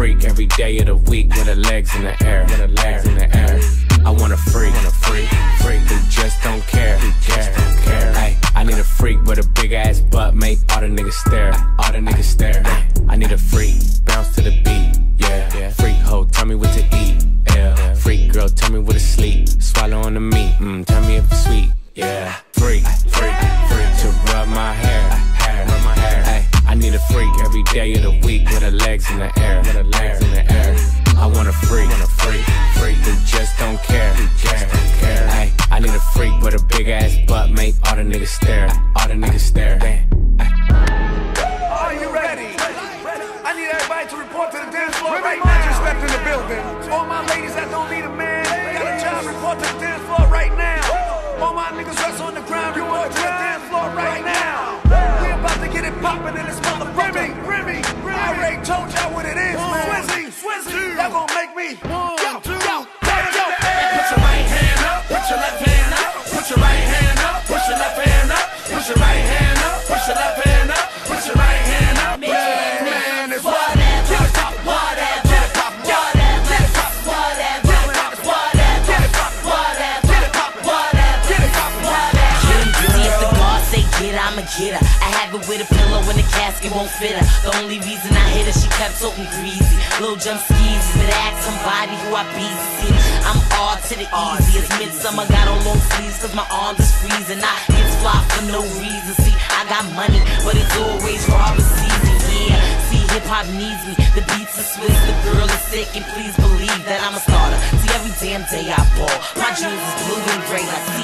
freak every day of the week with her legs in the air. I want a freak, who just don't care. Ay, I need a freak with a big ass butt, make all the niggas stare. I need a freak, bounce to the beat, yeah. Freak hoe, tell me what to eat, yeah. Freak girl, tell me what to sleep. Swallow on the meat, tell me if it's sweet, yeah. Freak, to rub my hair, Ay, I need a freak every day of the week with her legs in the air. I want a freak, who just don't care. Ay, I need a freak with a big ass butt, make all the niggas stare. Are you ready? I need everybody to report to the dance floor right now. Just stepped in the building. All my ladies that don't need a man, got a job, report to the dance floor right now. All my niggas that's on the ground, report to the dance floor right now. We about to get it poppin' in this motherfucker. I already told y'all what it is, man. Y'all gon' make me one, two, three, yo. Put your right hand up, put your left hand up, put your right hand up, push your left hand up, push your right hand up, push your left hand up, put your right hand up. Man, it's whatever, get it poppin', whatever, get it poppin', whatever, get it poppin', whatever, get it poppin', whatever, get it poppin', whatever, get it poppin', whatever. Get it poppin', if the guards say get, I'ma get her. I have it with a pillow and a casket won't fit her. The only reason I hit her, she kept talking greasy. Little jump skis, but ask somebody who I be. See, I'm all to the easy. It's midsummer, got on long sleeves, cause my arms is freezing. I hit fly for no reason. See, I got money, but it's always robber season. Yeah, see, hip hop needs me. The beats are Swiss, the girl is sick, and please believe that I'm a starter. See, every damn day I ball, my dreams is blue and gray. Like